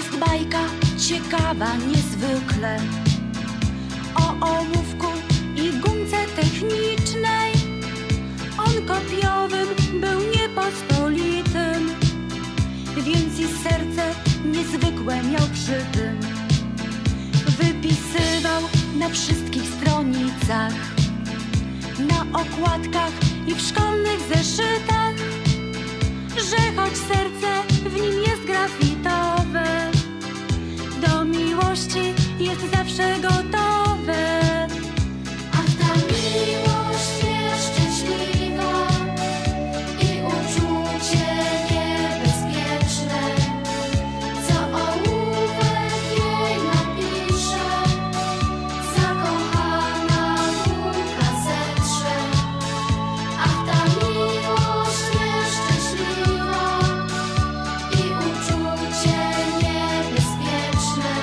jest bajka, ciekawa niezwykle, o ołówku i gumce technicznej. On kopiowym był niepospolitym, więc i serce niezwykłe miał przy tym. Wypisywał na wszystkich stronicach, na okładkach i w szkolnych zeszytach, że choć serce w nim jest grafitowe, do miłości jest zawsze gotowe. A ta miłość jest szczęśliwa i uczucie niebezpieczne, co ołówek jej napisze, zakochana mu gazetrze. A ta miłość jest szczęśliwa i uczucie niebezpieczne,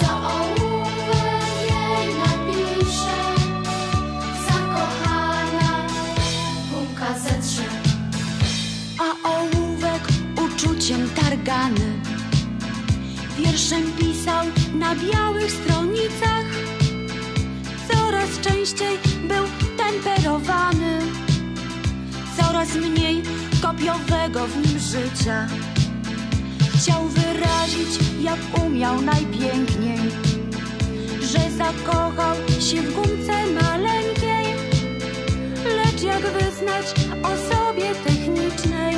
co ołówek jej napisze, zakochana mu gazetrze. A ołówek uczuciem targany wierszem pisał na białych stronicach. Coraz częściej był temperowany, coraz mniej kopiowego w nim życia. Chciał wyrazić, jak umiał najpiękniej, że zakochał się w gumce maleńkiej, lecz jak wyznać osobie technicznej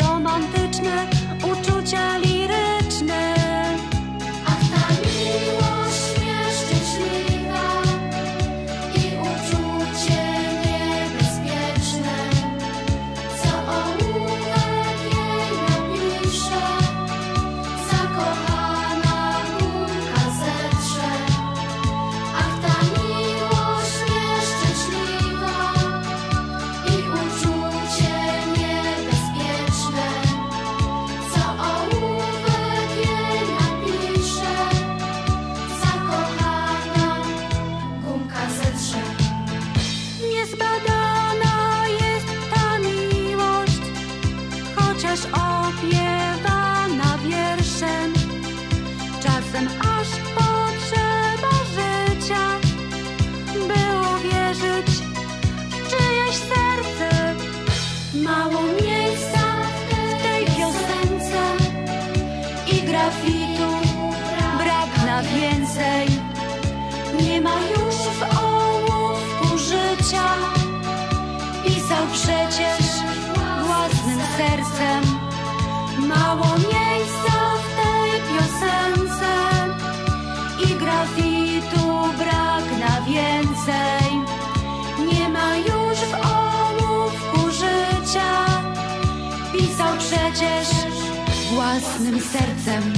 romantyczne uczucia liryczne. A ta miłość jest szczęśliwa i uczucie niebezpieczne, co ołówek jej napisze, zakochana mu gazetrze. Ach, ta miłość nieszczęśliwa i uczucie niebezpieczne, co ołówek jej napisze, zakochana mu gazetrze. Niezbadana jest ta miłość, chociaż opiewana wierszem. Czasem aż potrzeba życia, by uwierzyć w czyjeś serce. Mało miejsca w tej piosence i grafitu brak na więcej. Nie ma już w ołówku życia, pisał przecież własnym sercem. Mało miejsca w tej piosence i grafitu brak na więcej. Nie ma już w ołówku życia, pisał przecież własnym sercem.